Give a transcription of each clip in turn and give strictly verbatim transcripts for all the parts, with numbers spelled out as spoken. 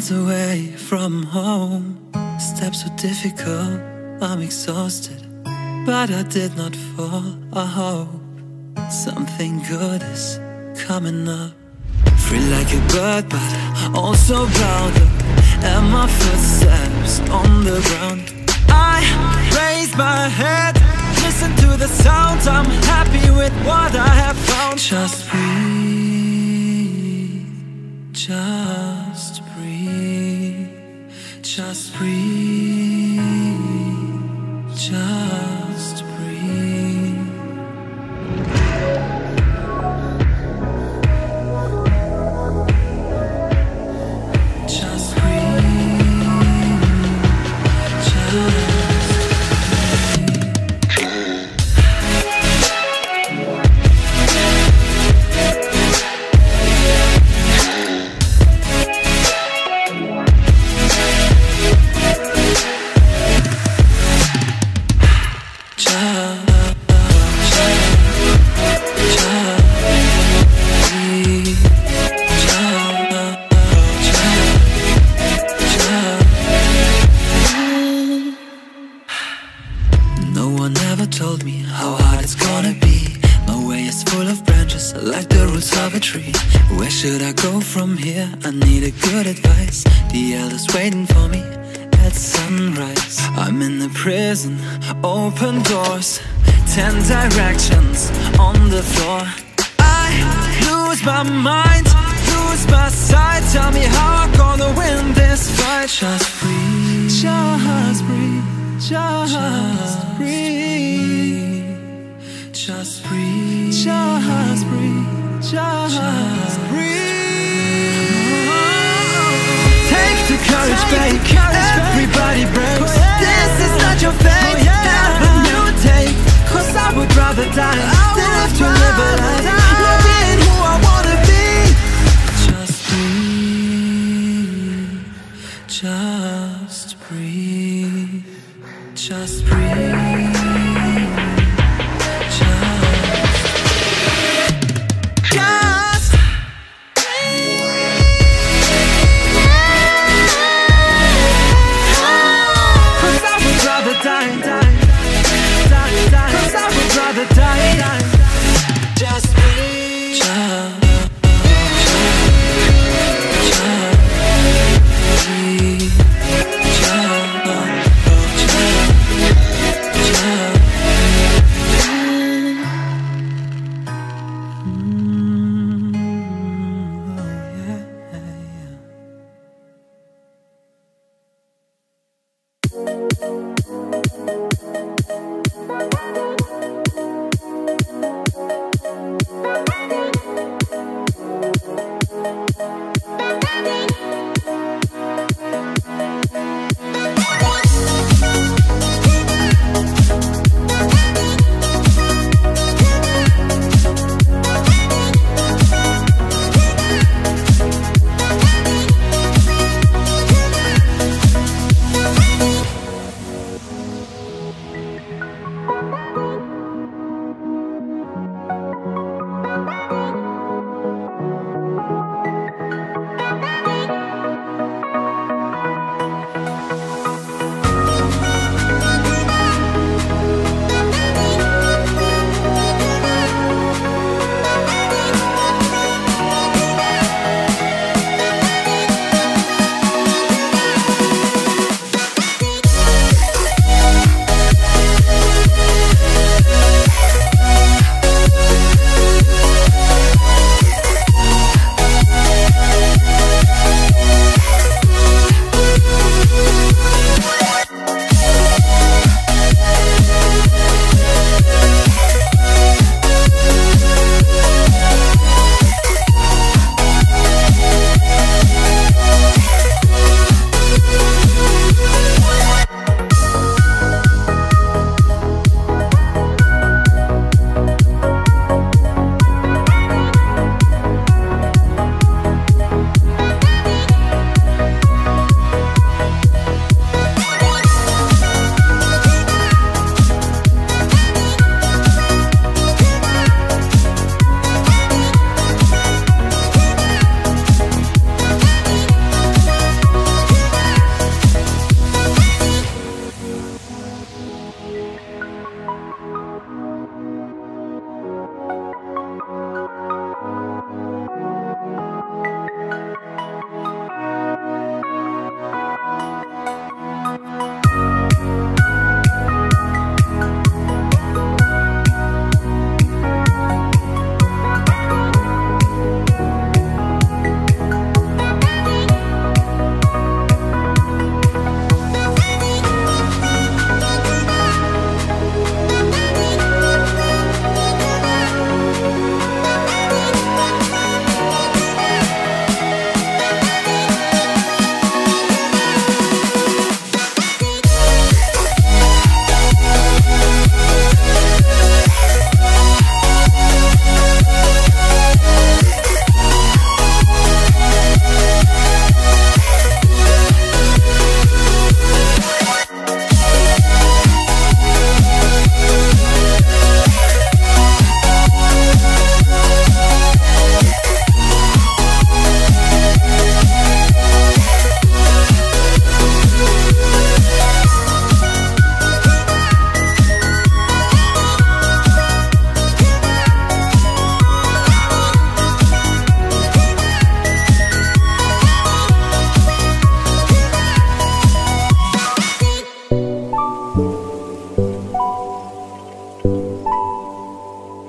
miles away from home. Steps were difficult, I'm exhausted, but I did not fall. I hope something good is coming up. Free like a bird, but also bound up, and my footsteps on the ground. I raise my head, listen to the sound. I'm happy with what I have found. Just breathe, just breathe, just breathe, just breathe. Just breathe, just breathe. Open doors, ten directions on the floor. I lose my mind, lose my sight. Tell me how I'm gonna win this fight. Just breathe, just breathe, just breathe, just breathe, just breathe, just breathe. Take the courage, babe. Everybody breaks. This is not your fate. Cause I would rather die than have to live a life not being who I wanna be. Just breathe, just breathe, just breathe. Just breathe.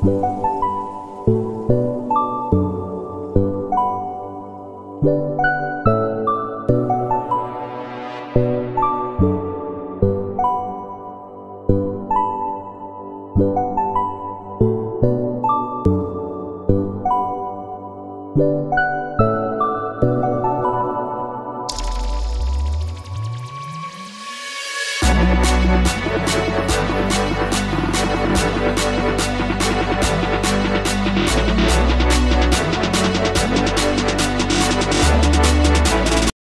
We'll be right back.